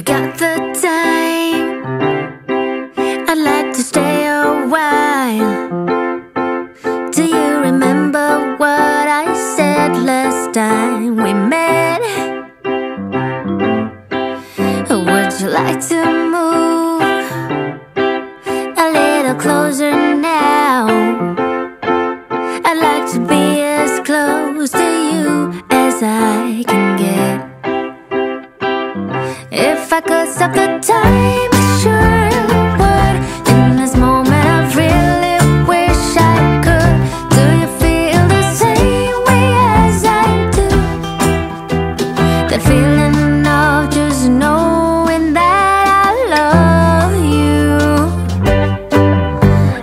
you got the time, I'd like to stay a while. Do you remember what I said last time we met? Would you like to move a little closer now? I'd like to be as close to you as I can get. If I could stop the time, I sure would. In this moment, I really wish I could. Do you feel the same way as I do? The feeling of just knowing that I love you.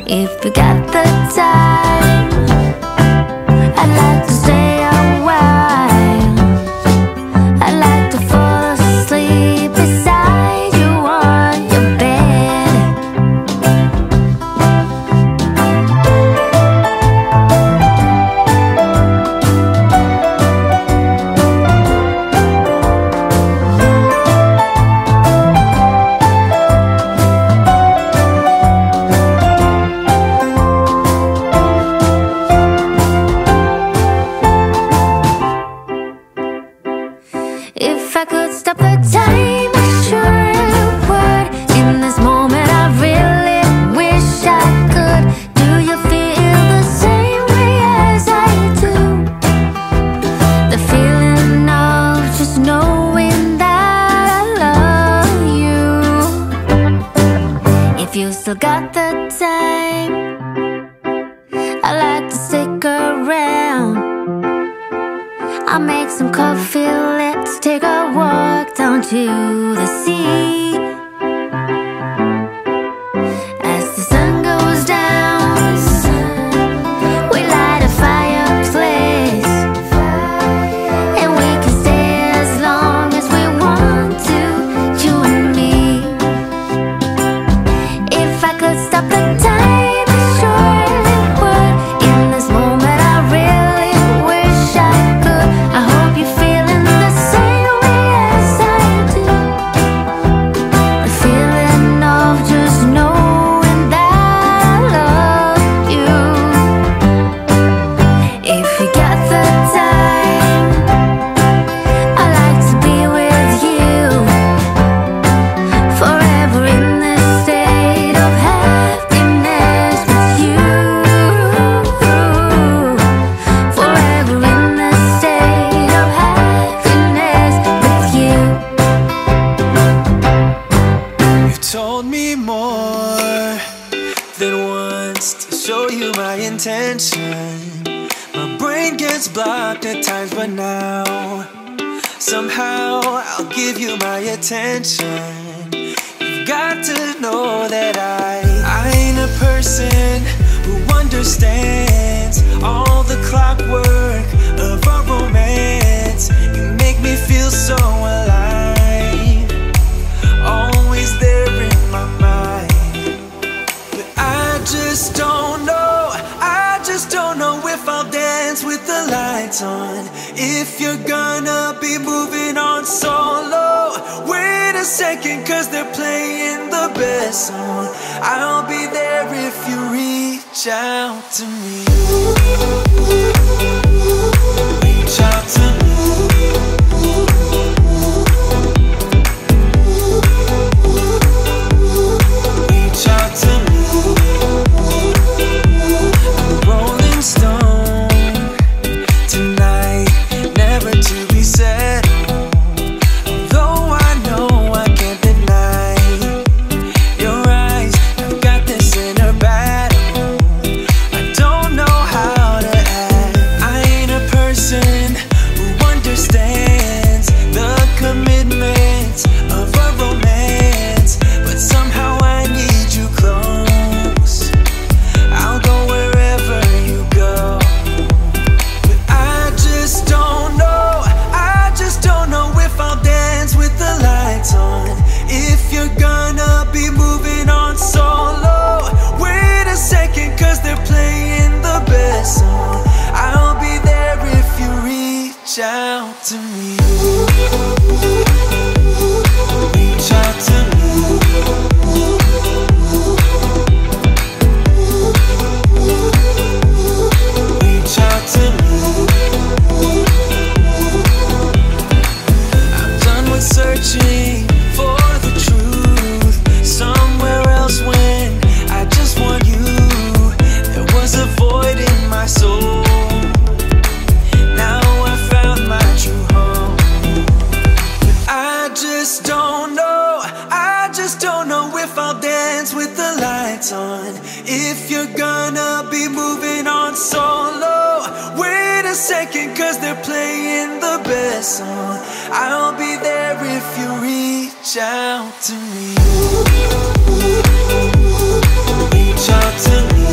If you got the time, I'd like to stay a while. I'd like to fall if I could stop the time, I surely would. In this moment, I really wish I could. Do you feel the same way as I do? The feeling of just knowing that I love you. If you still got the time, I'd like to stick around. I'll make some coffee, let's take a walk down to the sea. As the sun goes down, we light a fireplace, and we can stay as long as we want to, you and me. If I could stop the time, I surely would. In this moment, I really wish I could. I hope you're feeling the same way as I do. The feeling of just knowing that I love you. If you got the time, I'd like to be with you forever in this state of happiness with you. Forever in this state of happiness with you. You've told me more than once to show you my intention. My brain gets blocked at times, but now somehow I'll give you my attention. You've got to know that I ain't a person who understands all the clockwork of our romance. You make me feel so alive, always there in my mind. But I just don't know, I just don't know if I'll dance with the lights on, if you're gonna be moving on solo. Wait a second, cause they're playing the best song. I'll be there if you reach out to me. Reach out to me. Reach out to me. Reach out. second, cause they're playing the best song. I'll be there if you reach out to me. Reach out to me.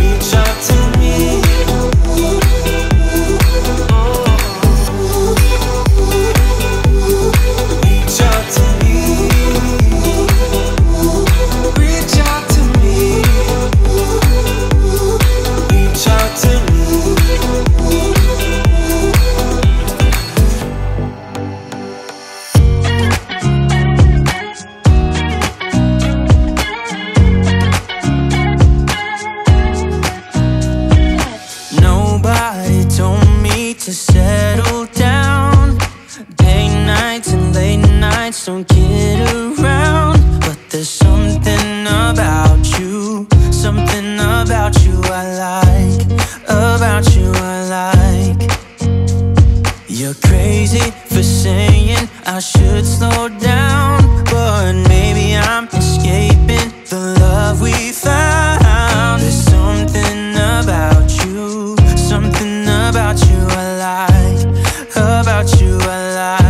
Reach out to me. Oh. Reach out to me. Don't kid around, but there's something about you, something about you I like, about you I like. You're crazy for saying I should slow down, but maybe I'm escaping the love we found. There's something about you, something about you I like, about you I like.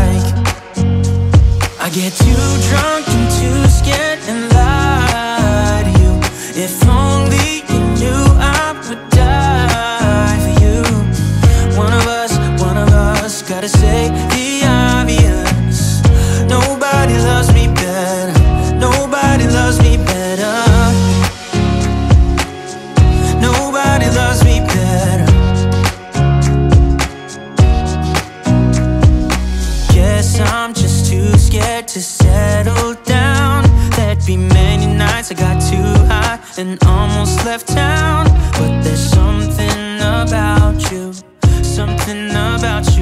I get too drunk and too scared and lie to you. If only you knew I would die for you. One of us, gotta say the obvious. Nobody loves me better. Nobody loves me better. Nobody loves me better. Guess I'm just too scared to settle down. There'd be many nights I got too high and almost left town, but there's something about you, something about you